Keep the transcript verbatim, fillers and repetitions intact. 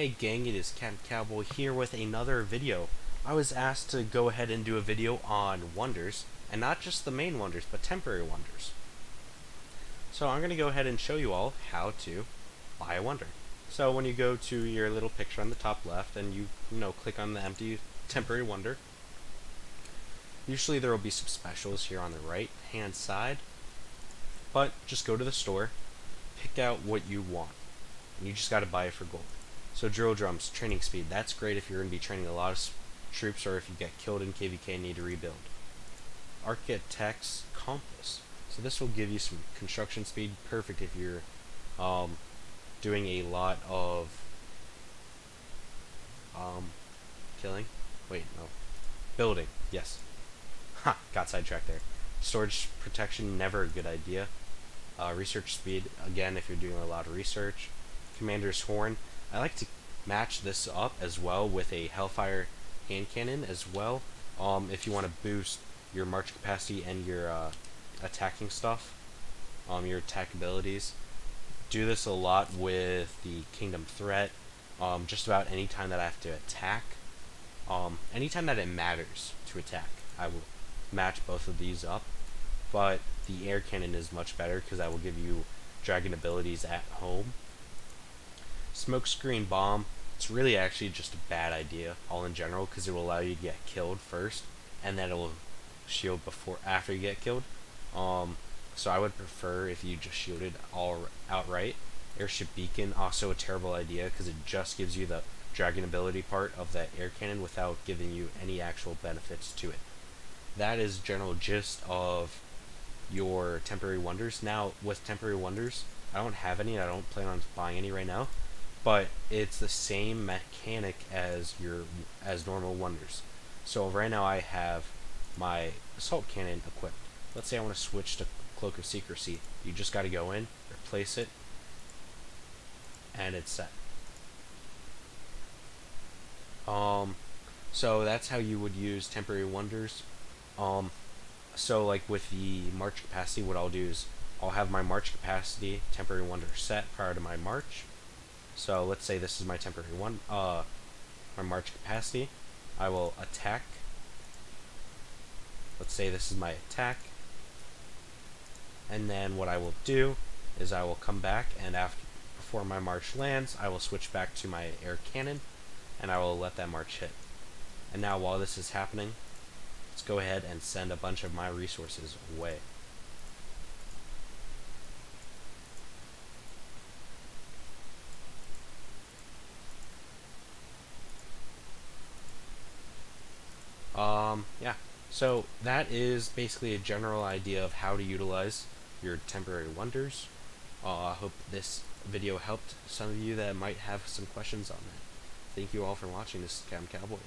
Hey gang, it is Captain Cowboy here with another video. I was asked to go ahead and do a video on wonders, and not just the main wonders, but temporary wonders. So I'm going to go ahead and show you all how to buy a wonder. So when you go to your little picture on the top left and you, you know, click on the empty temporary wonder, usually there will be some specials here on the right hand side, but just go to the store, pick out what you want, and you just got to buy it for gold. So drill drums, training speed, that's great if you're going to be training a lot of troops or if you get killed in K V K and need to rebuild. Architect's compass, so this will give you some construction speed, perfect if you're um, doing a lot of um, killing, wait no, building, yes, ha, got sidetracked there. Storage protection, never a good idea. Uh, research speed, again if you're doing a lot of research. Commander's horn, I like to match this up as well with a Hellfire hand cannon as well, um, if you want to boost your march capacity and your uh, attacking stuff, um, your attack abilities. Do this a lot with the Kingdom Threat, um, just about any time that I have to attack. Um, anytime that it matters to attack, I will match both of these up, but the Air Cannon is much better because I will give you dragon abilities at home. Smokescreen bomb, it's really actually just a bad idea all in general because it will allow you to get killed first and then it will shield before after you get killed. Um, so I would prefer if you just shielded all outright. Airship Beacon, also a terrible idea because it just gives you the dragon ability part of that Air Cannon without giving you any actual benefits to it. That is general gist of your temporary wonders. Now with temporary wonders, I don't have any, I don't plan on buying any right now, but it's the same mechanic as your as normal wonders. So right now I have my assault cannon equipped. Let's say I want to switch to cloak of secrecy. You just got to go in, replace it, and it's set. Um, so that's how you would use temporary wonders. Um, so like with the march capacity, what I'll do is I'll have my march capacity temporary wonder set prior to my march. So let's say this is my temporary one, uh, my march capacity. I will attack. Let's say this is my attack. And then what I will do is I will come back and after, before my march lands, I will switch back to my air cannon and I will let that march hit. And now while this is happening, let's go ahead and send a bunch of my resources away. Um, yeah, so that is basically a general idea of how to utilize your temporary wonders. Uh, I hope this video helped some of you that might have some questions on that. Thank you all for watching. This is Captain Cowboy.